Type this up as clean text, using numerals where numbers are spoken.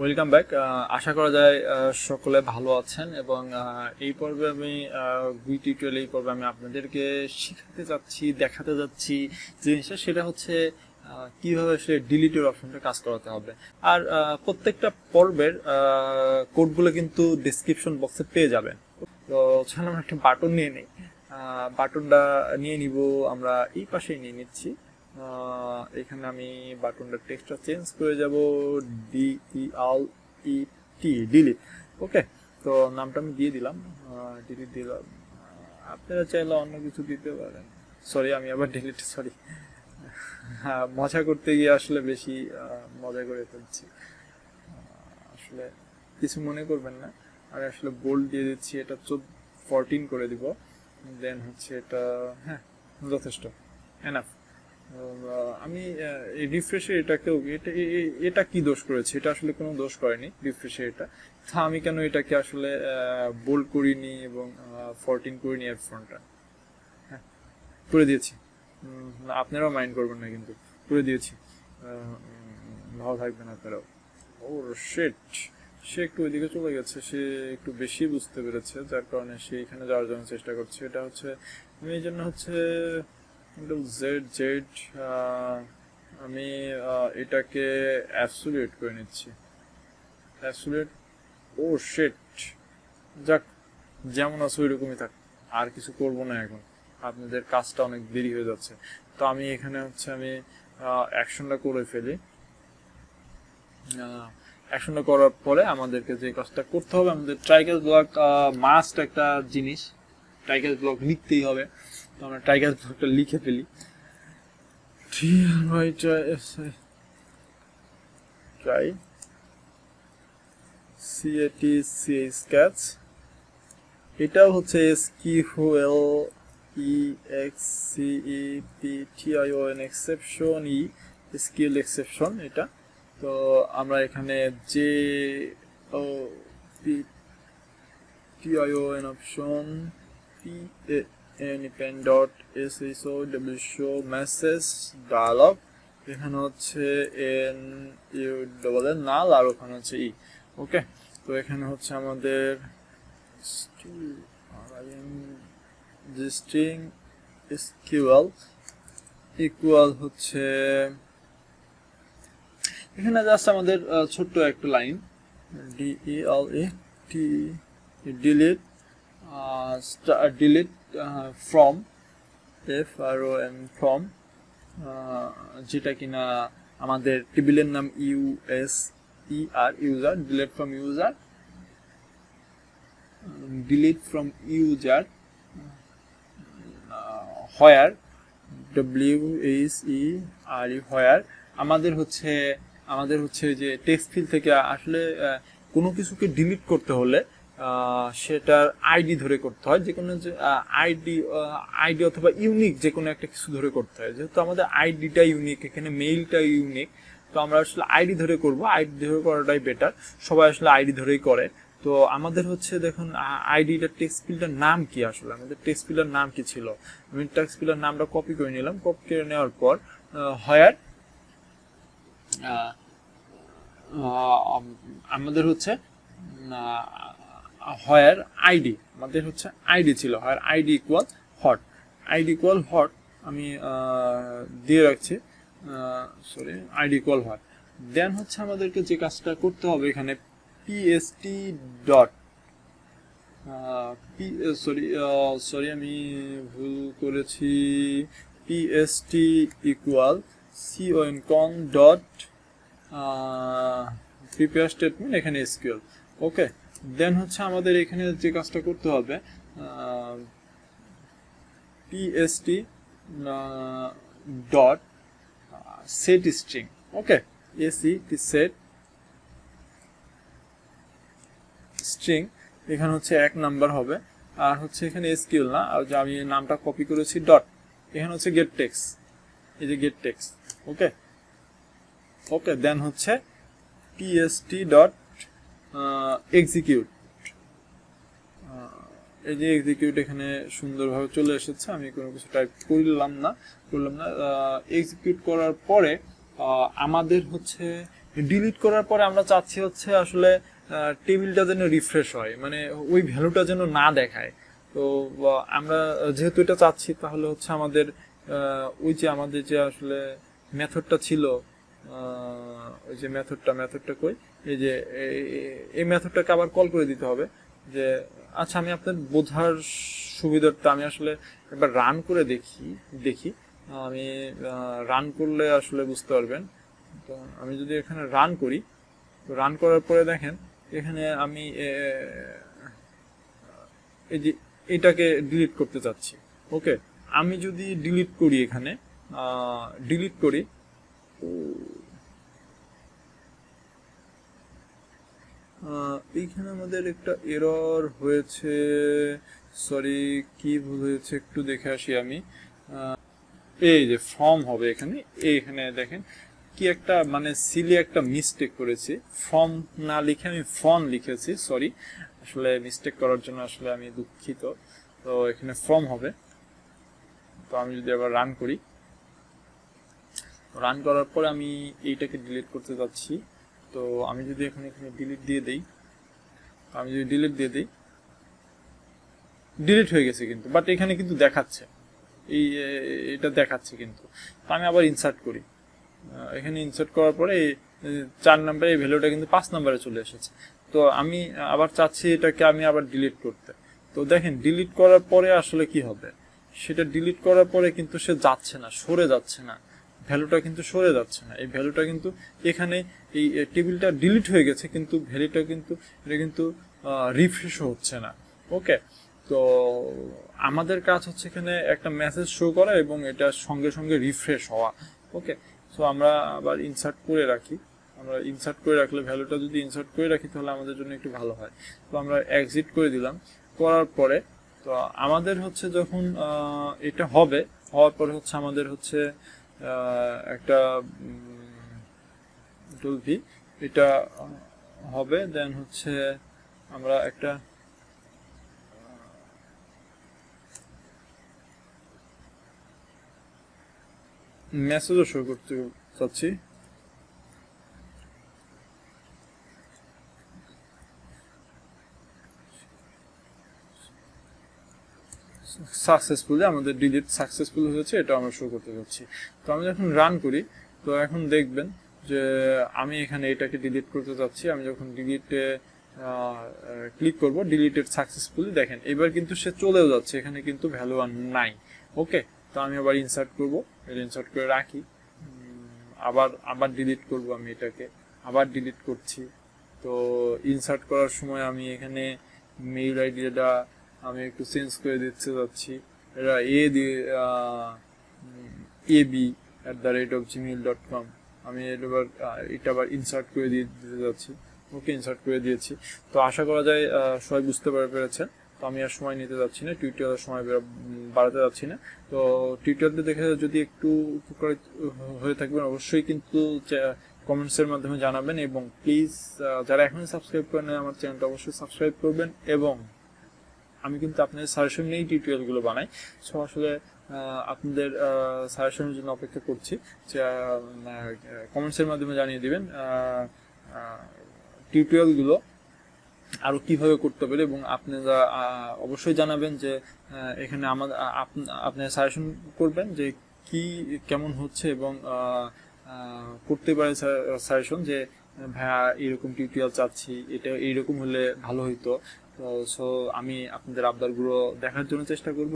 Welcome back. আশা করা যায় সকলে ভালো আছেন এবং এই পর্বে আমি গুই টিউটোরিয়াল এই পর্বে আমি আপনাদেরকে শেখাতে যাচ্ছি, দেখাতে যাচ্ছি জিনিসটা, সেটা হচ্ছে কিভাবে আসলে ডিলিটের অপশনটা কাজ করাতে হবে। আর প্রত্যেকটা পর্বের কোডগুলো কিন্তু ডেসক্রিপশন বক্সে পেয়ে যাবেন। তো চলো আমরা একটা বাটন নিয়ে নিই, বাটনটা নিয়ে নিব, আমরা এই পাশেই নিয়ে নিচ্ছি। এখানে আমি বাটনটার টেক্সটটা চেঞ্জ করে যাব, DELET, ডিলিট। ওকে, তো নামটা আমি দিয়ে দিলাম, ডিলিট দিলাম। আপনারা চাইলে অন্য কিছু দিতে পারেন। সরি, আমি আবার ডিলিট, সরি, মজা করতে গিয়ে আসলে বেশি মজা করে ফেলছি, আসলে কিছু মনে করবেন না। আমি আসলে বোল্ড দিয়ে দিচ্ছি, এটা 14 করে দিব, দেন হচ্ছে এটা, হ্যাঁ যথেষ্ট, এনাফ। আমি রিফ্রেশে এটাকেও, এটা কি দোষ করেছে? এটা আসলে কোনো দোষ করেনি রিফ্রেশে। এটা আমি কেন এটাকে আসলে বোল্ড করিনি এবং 14 করিনি, এর ফোনটা হ্যাঁ করে দিয়েছি, আপনারাও মাইন্ড করবেন না, কিন্তু করে দিয়েছি, ভালো থাকবেন আপনারাও। ও শেট, সে একটু ওইদিকে চলে গেছে, সে একটু বেশি বুঝতে পেরেছে, যার কারণে সে এখানে যাওয়ার জন্য চেষ্টা করছে। এটা হচ্ছে আমি এই জন্য হচ্ছে জেড আমি এটাকে অ্যাবসোলিউট করে নিচ্ছি, অ্যাবসোলিউট। ও শেট, যাক যেমন আছে ওইরকমই থাক, আর কিছু করবো না এখন, আপনাদের কাজটা অনেক দেরি হয়ে যাচ্ছে। তো আমি এখানে হচ্ছে আমি অ্যাকশনটা করে ফেলি, অ্যাকশনটা করার পরে আমাদেরকে যে কাজটা করতে হবে, আমাদের টাইগার ব্লক মাস্ট একটা জিনিস, টাইগার ব্লক লিখতেই হবে। তো আমরা টাইগার ব্লকটা লিখে ফেলি, ট্রাই CAT CH ক্যাচ, এটাও হচ্ছে SQL এক্সেপশন এটা। তো আমরা এখানে JOPTION option PAN.SHOW message dialogue, এখানে হচ্ছে NULL নাল, আর ওখানে হচ্ছে E। ওকে, তো এখানে হচ্ছে আমাদের স্ট্রিং SQL ইকুয়াল হচ্ছে, এখানে জাস্ট আমাদের ছোট্ট একটা লাইন DELET ফ্রম FROM, যেটা কিনা আমাদের টেবিলের নাম USER, user, delete from user, where WHERE, where আমাদের হচ্ছে, যে টেক্সট ফিল্ড থেকে আসলে কোনো কিছুকে ডিলিট করতে হলে সেটার আইডি ধরে করতে হয়, যে কোনো আইডি অথবা ইউনিক যে কোনো একটা কিছু ধরে করতে হয়। যেহেতু আমাদের আইডিটা ইউনিক, এখানে মেইলটা ইউনিক, তো আমরা আসলে আইডি ধরে করব, আইডি ধরে করাটাই বেটার, সবাই আসলে আইডি ধরেই করে। তো আমাদের হচ্ছে দেখুন আইডিটা, টেক্সট ফিল্ডের নাম কি, আসলে আমাদের টেক্সট ফিল্ডের নাম কি ছিল, আমি টেক্সট ফিল্ডের নামটা কপি করে নিলাম। কপি করে নেওয়ার পর হোয়ার আমাদের হচ্ছে হোয়ার আইডি, আমাদের হচ্ছে আইডি ছিল, where ID equal hot, ID equal hot আমি দিয়ে রাখছি, sorry, ID equal hot. Then হচ্ছে আমাদেরকে যে কাজটা করতে হবে, এখানে PST আমি ভুল করেছি, PST equal CON. Prepare statement, এখানে SQL। ওকে, দেন হচ্ছে আমাদের এখানে যে কাজটা করতে হবে, PST.set string, okay, SET set string, এখানে হচ্ছে 1 নাম্বার হবে, আর হচ্ছে এখানে SQL না, আর যে আমি নামটা কপি করেছি ডট, এখানে হচ্ছে গেট টেক্সট, এই যে গেট টেক্সট। ওকে, দেন হচ্ছে PST.execute, এই যে এক্সিকিউট এখানে সুন্দরভাবে চলে এসেছে, আমি কোনো কিছু টাইপ করলাম না, এক্সিকিউট করার পরে আমাদের হচ্ছে ডিলিট করার পরে আমরা চাচ্ছি হচ্ছে আসলে টেবিলটা যেন রিফ্রেশ হয়, মানে ওই ভ্যালুটা যেন না দেখায়। তো আমরা যেহেতু এটা চাচ্ছি তাহলে হচ্ছে আমাদের ওই যে আমাদের যে আসলে মেথডটা ছিল, ওই যে মেথডটা কই, এই যে এই মেথডটাকে আবার কল করে দিতে হবে। যে আচ্ছা আমি আপনার বোঝার সুবিধাটা আমি আসলে একবার রান করে দেখি আমি রান করলে আসলে বুঝতে পারবেন। তো আমি যদি এখানে রান করি, তো রান করার পরে দেখেন এখানে আমি এই যে এটাকে ডিলিট করতে চাচ্ছি। ওকে, আমি যদি ডিলিট করি, এখানে ডিলিট করি, এইখানে আমাদের একটা এরর হয়েছে, সরি কি ভুল হয়েছে একটু দেখে আসি আমি। এই যে ফর্ম হবে এখানে, এইখানে দেখেন কি একটা মানে সিলি একটা মিস্টেক করেছি, ফর্ম না লিখে আমি ফর্ম লিখেছি, সরি আসলে মিস্টেক করার জন্য আসলে আমি দুঃখিত। তো এখানে ফর্ম হবে। তো আমি যদি আবার রান করি, রান করার পরে আমি এইটাকে ডিলিট করতে যাচ্ছি। তো আমি যদি এখানে ডিলিট দিয়ে দিই, আমি যদি ডিলিট দিয়ে দিই, ডিলিট হয়ে গেছে কিন্তু, বাট এখানে কিন্তু দেখাচ্ছে, এই এটা দেখাচ্ছে কিন্তু। তো আমি আবার ইনসার্ট করি, এখানে ইনসার্ট করার পরে 4 নাম্বারে এই ভ্যালুটা কিন্তু 5 নাম্বারে চলে এসেছে। তো আমি আবার চাচ্ছি এটাকে আমি আবার ডিলিট করতে। তো দেখেন ডিলিট করার পরে আসলে কি হবে, সেটা ডিলিট করার পরে কিন্তু সে যাচ্ছে না, সরে যাচ্ছে না, ভ্যালুটা কিন্তু সরে যাচ্ছে না। এই ভ্যালুটা কিন্তু এখানে এই টেবিলটা ডিলিট হয়ে গেছে কিন্তু ভ্যালুটা কিন্তু এটা কিন্তু রিফ্রেশও হচ্ছে না। ওকে, তো আমাদের কাজ হচ্ছে এখানে একটা মেসেজ শো করা এবং এটা সঙ্গে সঙ্গে রিফ্রেশ হওয়া। ওকে, সো আমরা আবার ইনসার্ট করে রাখি, আমরা ইনসার্ট করে রাখলে ভ্যালুটা যদি ইনসার্ট করে রাখি তাহলে আমাদের জন্য একটু ভালো হয়। তো আমরা এক্সিট করে দিলাম, করার পরে তো আমাদের হচ্ছে যখন এটা হবে, হওয়ার পরে হচ্ছে আমাদের হচ্ছে একটা ডলভি এটা হবে, দেন হচ্ছে আমরা একটা মেসেজও শো করতে চাচ্ছি। সাকসেসফুলি আমাদের ডিলিট সাকসেসফুল হয়েছে, এটা আমরা শো করতে যাচ্ছি। তো আমি যখন রান করি, তো এখন দেখবেন যে আমি এখানে এটাকে ডিলিট করতে যাচ্ছি। আমি যখন ডিলিটে ক্লিক করব, ডিলিটেড সাকসেসফুলি, দেখেন এবার কিন্তু সে চলেও যাচ্ছে, এখানে কিন্তু ভ্যালু আর নাই। ওকে, তো আমি আবার ইনসার্ট করব, এটা ইনসার্ট করে রাখি, আবার ডিলিট করব, আমি এটাকে আবার ডিলিট করছি। তো ইনসার্ট করার সময় আমি এখানে মেইল আইডিটা আমি একটু চেঞ্জ করে দিতে যাচ্ছি, এটা ab@gmail.com আমি এটা আবার ইনসার্ট করে দিতে যাচ্ছি। ওকে, ইনসার্ট করে দিয়েছি। তো আশা করা যায় সবাই বুঝতে পেরেছেন। তো আমি আর সময় নিতে যাচ্ছি না, টিউটোরিয়ালের সময় বাড়াতে যাচ্ছি না। তো টিউটোরিয়ালটা দেখে যদি একটু উপকৃত হয়ে থাকবেন অবশ্যই কিন্তু কমেন্টসের মাধ্যমে জানাবেন, এবং প্লিজ যারা এখনই সাবস্ক্রাইব করেন আমার চ্যানেলটা অবশ্যই সাবস্ক্রাইব করবেন। এবং আমি কিন্তু আপনাদের সাজেশন নিয়েই টিউটোরিয়ালগুলো বানাই, সো আসলে আপনাদের সাজেশনের জন্য অপেক্ষা করছি। কমেন্টসের মাধ্যমে জানিয়ে দেবেন টিউটোরিয়ালগুলো আরও কীভাবে করতে পারে, এবং আপনারা অবশ্যই জানাবেন যে এখানে আমাদের আপনারা সাজেশন করবেন যে কি কেমন হচ্ছে, এবং করতে পারে সাজেশন যে ভাইয়া এরকম টিউটোরিয়াল চাচ্ছি, এটা এইরকম হলে ভালো হইতো। সো আমি আপনাদের আবদারগুলো দেখার জন্য চেষ্টা করব।